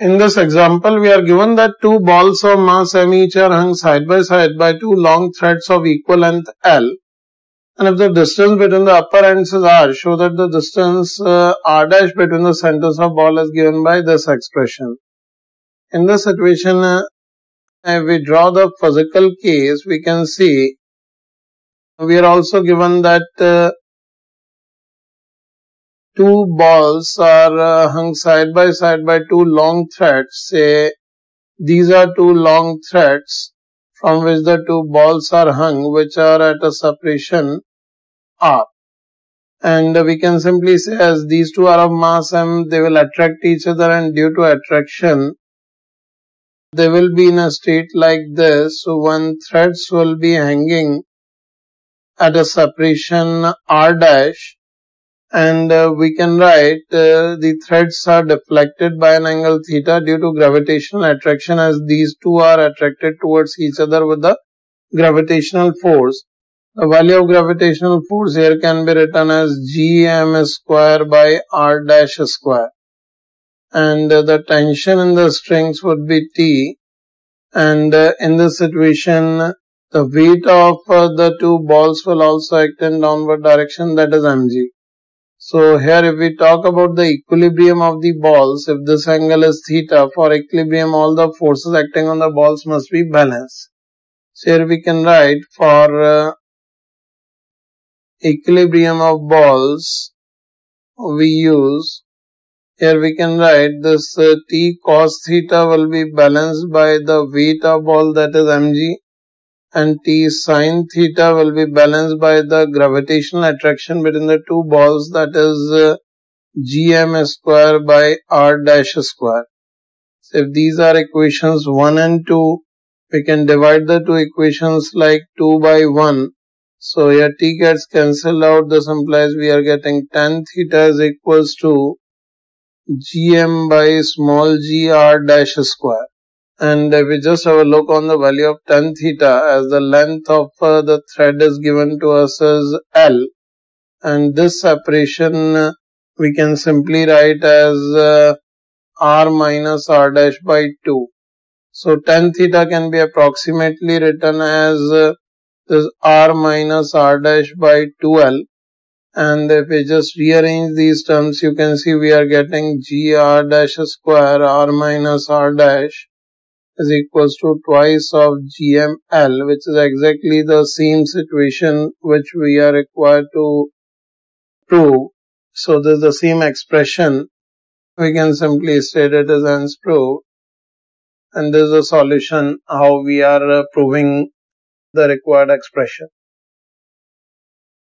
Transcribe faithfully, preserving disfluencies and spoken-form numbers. In this example, we are given that two balls of mass m each are hung side by side by two long threads of equal length L. And if the distance between the upper ends is R, show that the distance uh, R dash between the centers of ball is given by this expression. In this situation, uh, if we draw the physical case, we can see we are also given that uh, two balls are uh, hung side by side by two long threads. Say these are two long threads from which the two balls are hung, which are at a separation R. And uh, we can simply say, as these two are of mass M, they will attract each other, and due to attraction, they will be in a state like this. So one threads will be hanging at a separation R dash, and uh, we can write uh, the threads are deflected by an angle theta due to gravitational attraction, as these two are attracted towards each other with the gravitational force. The value of gravitational force here can be written as G M square by R dash square. And uh, the tension in the strings would be T. And uh, in this situation, the weight of uh, the two balls will also act in downward direction, that is M G. So here if we talk about the equilibrium of the balls, if this angle is theta, for equilibrium all the forces acting on the balls must be balanced. So here we can write for uh, equilibrium of balls, we use, here we can write this uh, T cos theta will be balanced by the weight of ball, that is mg, and T sin theta will be balanced by the gravitational attraction between the two balls, that is uh, Gm square by R dash square. So if these are equations one and two, we can divide the two equations like two by one. So here T gets cancelled out. This implies we are getting tan theta is equals to Gm by small g R dash square. And if we just have a look on the value of tan theta, as the length of uh, the thread is given to us as L, and this separation uh, we can simply write as uh, R minus R dash by two. So tan theta can be approximately written as uh, this R minus R dash by two L. And if we just rearrange these terms, you can see we are getting G R dash square R minus R dash is equals to twice of G M L, which is exactly the same situation which we are required to prove. So this is the same expression. We can simply state it as N's proof. And this is the solution how we are proving the required expression.